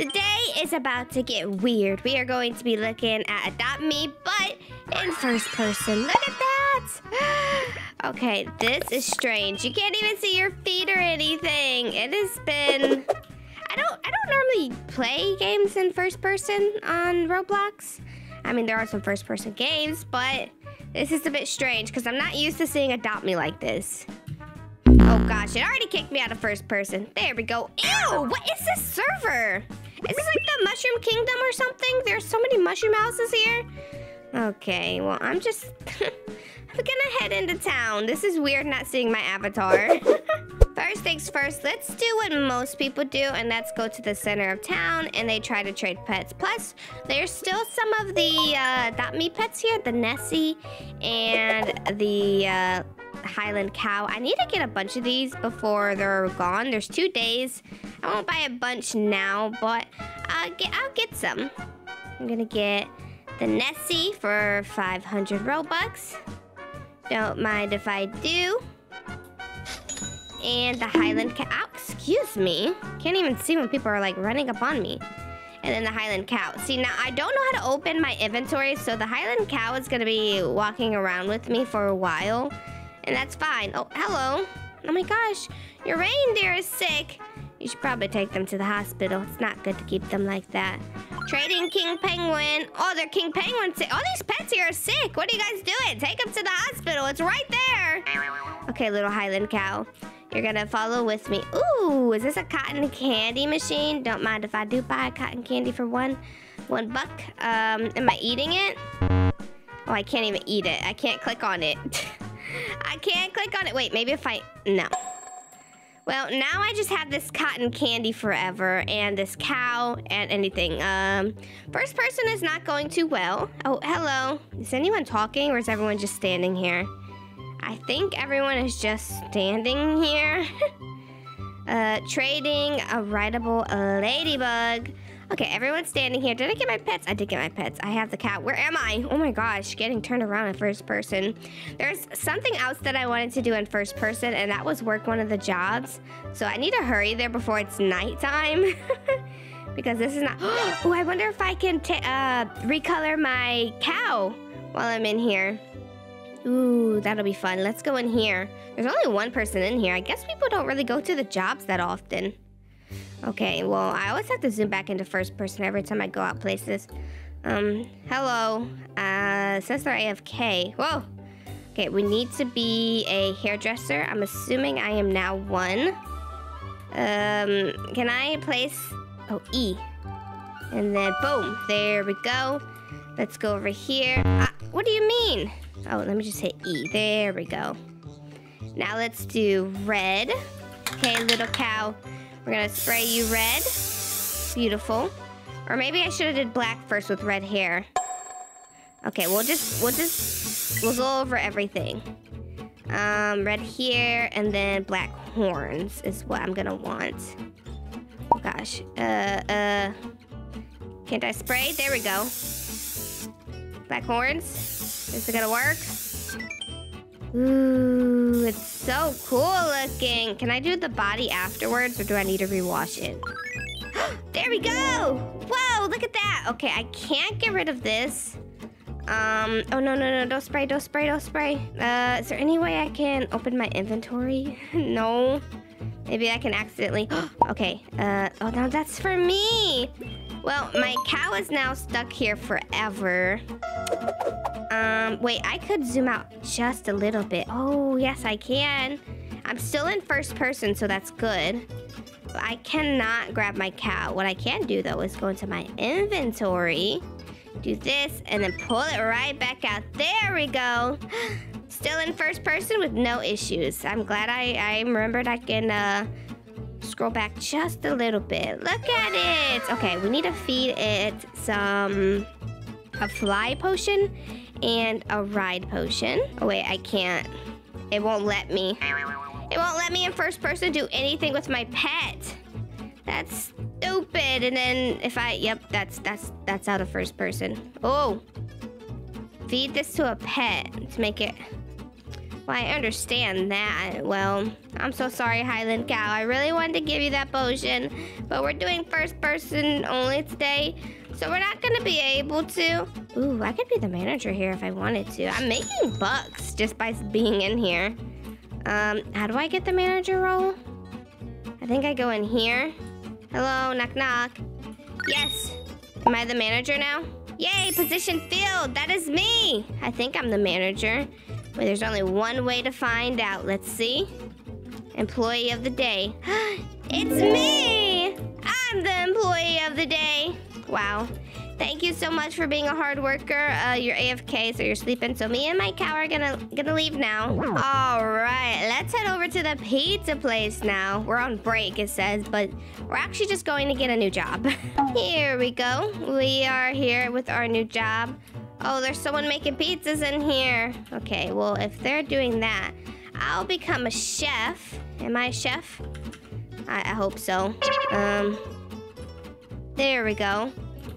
The day is about to get weird. We are going to be looking at Adopt Me, but in first person. Look at that. Okay, this is strange. You can't even see your feet or anything. It has been... I don't normally play games in first person on Roblox. I mean, there are some first person games, but this is a bit strange because I'm not used to seeing Adopt Me like this. Oh gosh, it already kicked me out of first person. There we go. Ew, what is this server? Is this like the Mushroom Kingdom or something? There's so many mushroom houses here. Okay, well, I'm just... I'm gonna head into town. This is weird not seeing my avatar. First things first, let's do what most people do, and let's go to the center of town, and they try to trade pets. Plus, there's still some of the Adopt Me pets here, the Nessie and the... Highland cow. I need to get a bunch of these before they're gone. There's 2 days. I won't buy a bunch now, but I'll get some. I'm gonna get the Nessie for 500 Robux. Don't mind if I do. And the Highland cow. Oh, excuse me. Can't even see when people are like running up on me. And then the Highland cow. See, now I don't know how to open my inventory, so the Highland cow is gonna be walking around with me for a while. And that's fine. Oh, hello. Oh my gosh, your reindeer is sick. You should probably take them to the hospital. It's not good to keep them like that. Trading King Penguin. Oh, they're King Penguin sick. All these pets here are sick. What are you guys doing? Take them to the hospital. It's right there. Okay, little Highland cow. You're gonna follow with me. Ooh, is this a cotton candy machine? Don't mind if I do buy cotton candy for one buck. Am I eating it? Oh, I can't even eat it. I can't click on it. I can't click on it. Wait, maybe if I... No. Well, now I just have this cotton candy forever and this cow and anything. First person is not going too well. Oh, hello. Is anyone talking or is everyone just standing here? I think everyone is just standing here. Trading a rideable ladybug. Okay, everyone's standing here. Did I get my pets? I did get my pets. I have the cat. Where am I? Oh my gosh, getting turned around in first person. There's something else that I wanted to do in first person, and that was work one of the jobs. So I need to hurry there before it's nighttime. Because this is not... Oh, I wonder if I can recolor my cow while I'm in here. Ooh, that'll be fun. Let's go in here. There's only one person in here. I guess people don't really go to the jobs that often. Okay, well, I always have to zoom back into first person every time I go out places. Hello. Since they're AFK. Whoa. Okay, we need to be a hairdresser. I'm assuming I am now one. Can I place... Oh, E. And then, boom. There we go. Let's go over here. What do you mean? Oh, let me just hit E. There we go. Now let's do red. Okay, little cow. We're gonna spray you red. Beautiful. Or maybe I should have did black first with red hair. Okay, we'll go over everything. Red here and then black horns is what I'm gonna want. Oh gosh. Can't I spray? There we go. Black horns. Is it gonna work? Ooh, it's so cool looking. Can I do the body afterwards or do I need to rewash it? There we go. Whoa, look at that. Okay, I can't get rid of this. Oh, no, don't spray. Is there any way I can open my inventory? No. Maybe I can accidentally. Okay, oh, no, that's for me. Well, my cow is now stuck here forever. Wait, I could zoom out just a little bit. Oh, yes, I can. I'm still in first person, so that's good. But I cannot grab my cow. What I can do, though, is go into my inventory, do this, and then pull it right back out. There we go. Still in first person with no issues. I'm glad I remembered I can scroll back just a little bit. Look at it. Okay, we need to feed it a fly potion and a ride potion. Oh wait, I can't. It won't let me. It won't let me in first person do anything with my pet. That's stupid. And then if I, yep, that's out of first person. Oh, feed this to a pet to make it. Well, I understand that. Well, I'm so sorry, Highland Cow. I really wanted to give you that potion, but we're doing first person only today, so we're not gonna be able to. Ooh, I could be the manager here if I wanted to. I'm making bucks just by being in here. How do I get the manager role? I think I go in here. Hello, knock knock. Yes. Am I the manager now? Yay, position filled. That is me. I think I'm the manager. Wait, there's only one way to find out. Let's see. Employee of the day. It's me. I'm the employee of the day. Wow. Thank you so much for being a hard worker. You're AFK, so you're sleeping. So me and my cow are gonna leave now. All right, let's head over to the pizza place now. We're on break, it says, but we're actually just going to get a new job. Here we go. We are here with our new job. Oh, there's someone making pizzas in here. Okay, well, if they're doing that, I'll become a chef. Am I a chef? I hope so. There we go.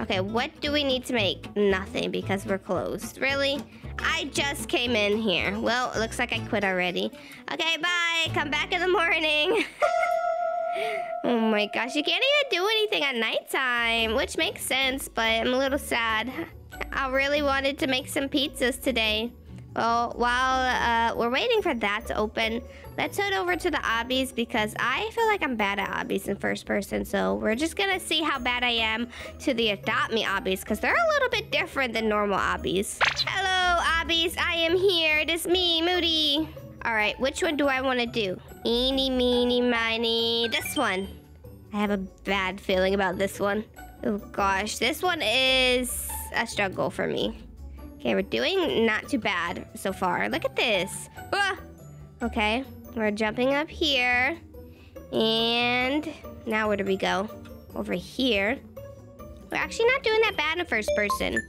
Okay, what do we need to make? Nothing, because we're closed. Really? I just came in here. Well, it looks like I quit already. Okay, bye. Come back in the morning. Oh my gosh, you can't even do anything at nighttime, which makes sense, but I'm a little sad. I really wanted to make some pizzas today. Well, while we're waiting for that to open, let's head over to the obbies because I feel like I'm bad at obbies in first person. So we're just going to see how bad I am to the Adopt Me obbies because they're a little bit different than normal obbies. Hello, obbies. I am here. It is me, Moody. All right, which one do I want to do? Eeny, meeny, miny. This one. I have a bad feeling about this one. Oh, gosh. This one is a struggle for me. Okay, we're doing not too bad so far. Look at this. Ah! Okay, we're jumping up here. And now where do we go? Over here. We're actually not doing that bad in first person.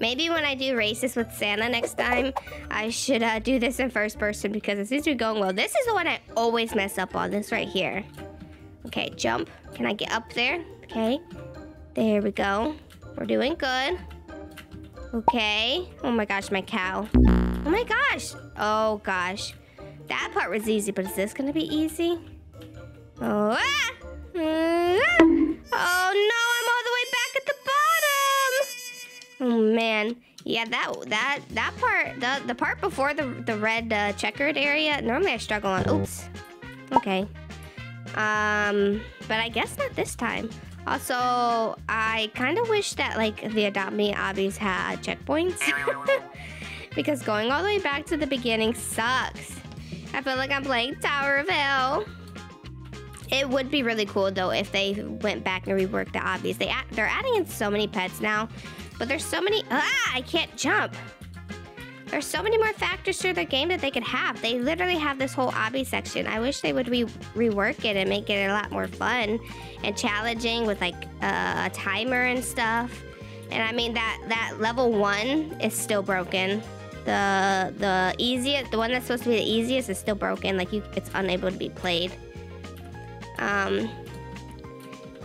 Maybe when I do races with Santa next time, I should do this in first person because it seems to be going well. This is the one I always mess up on, this right here. Okay, jump. Can I get up there? Okay, there we go. We're doing good. Okay. Oh my gosh, my cow. Oh my gosh. Oh gosh. That part was easy, but is this going to be easy? Oh, ah! Oh no, I'm all the way back at the bottom. Oh man. Yeah, that part, the part before the red checkered area, normally I struggle on. Oops. Okay. But I guess not this time. Also, I kind of wish that, like, the Adopt Me obbies had checkpoints. Because going all the way back to the beginning sucks. I feel like I'm playing Tower of Hell. It would be really cool, though, if they went back and reworked the obbies. They're adding in so many pets now. But there's so many... Ah! I can't jump. There's so many more factors to their game that they could have. They literally have this whole obby section. I wish they would rework it and make it a lot more fun and challenging with like a timer and stuff. And I mean that level one is still broken. The easiest, the one that's supposed to be the easiest is still broken. Like it's unable to be played. And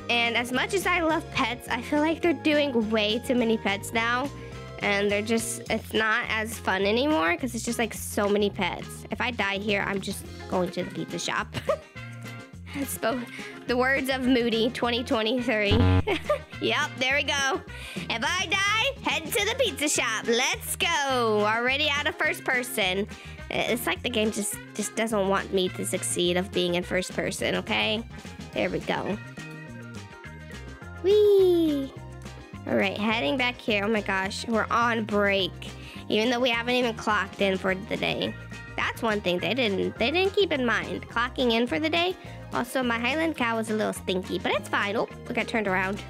as much as I love pets, I feel like they're doing way too many pets now. And they're just, it's not as fun anymore because it's just like so many pets. If I die here, I'm just going to the pizza shop. I spoke the words of Moody 2023. Yep, there we go. If I die, head to the pizza shop. Let's go. Already out of first person. It's like the game just doesn't want me to succeed of being in first person, okay? There we go. Whee! All right, heading back here. Oh my gosh, we're on break, even though we haven't even clocked in for the day. That's one thing they didn't keep in mind, clocking in for the day. Also, my Highland cow was a little stinky, but it's fine. Oh, look, I turned around.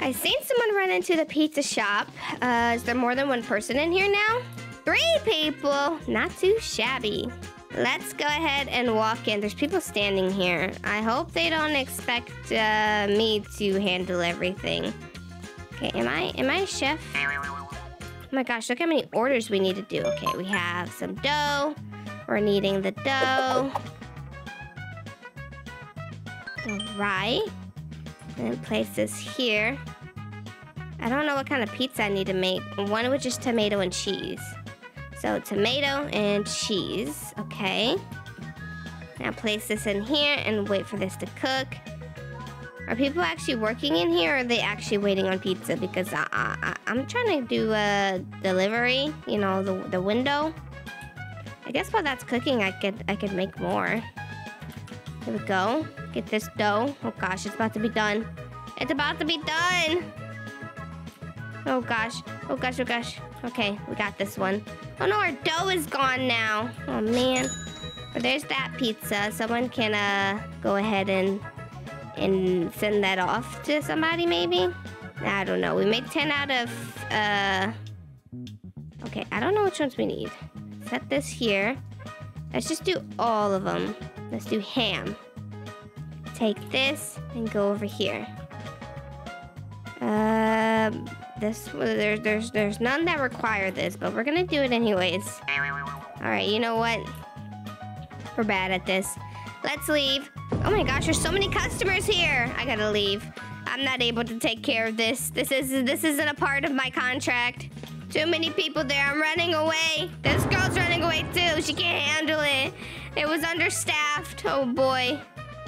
I seen someone run into the pizza shop. Is there more than one person in here now? 3 people, not too shabby. Let's go ahead and walk in. There's people standing here. I hope they don't expect me to handle everything. Okay, am I a chef? Oh my gosh, look how many orders we need to do. Okay, we have some dough. We're needing the dough. All right. And then place this here. I don't know what kind of pizza I need to make. One which is tomato and cheese. So tomato and cheese, okay. Now place this in here and wait for this to cook. Are people actually working in here, or are they actually waiting on pizza? Because I'm trying to do a delivery, you know, the window. I guess while that's cooking, I could make more. There we go. Get this dough. Oh gosh, it's about to be done. It's about to be done! Oh gosh. Oh gosh, oh gosh. Okay, we got this one. Oh no, our dough is gone now. Oh man. Well, there's that pizza. Someone can go ahead and send that off to somebody, maybe? I don't know. We made 10 out of... Okay, I don't know which ones we need. Set this here. Let's just do all of them. Let's do ham. Take this and go over here. There's none that require this, but we're gonna do it anyways. Alright, you know what? We're bad at this. Let's leave. Oh my gosh, there's so many customers here. I gotta leave. I'm not able to take care of this. This isn't a part of my contract. Too many people there. I'm running away. This girl's running away too. She can't handle it. It was understaffed. Oh boy.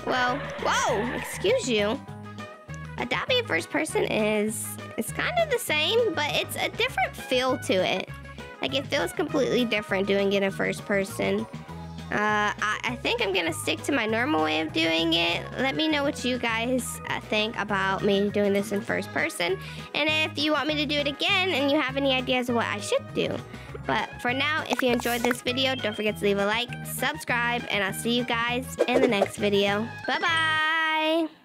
Well, whoa, excuse you. Adopt Me first person is kind of the same, but it's a different feel to it. Like, it feels completely different doing it in first person. I think I'm gonna stick to my normal way of doing it. Let me know what you guys think about me doing this in first person, and if you want me to do it again and you have any ideas of what I should do. But for now, if you enjoyed this video, don't forget to leave a like, subscribe, and I'll see you guys in the next video. Bye-bye!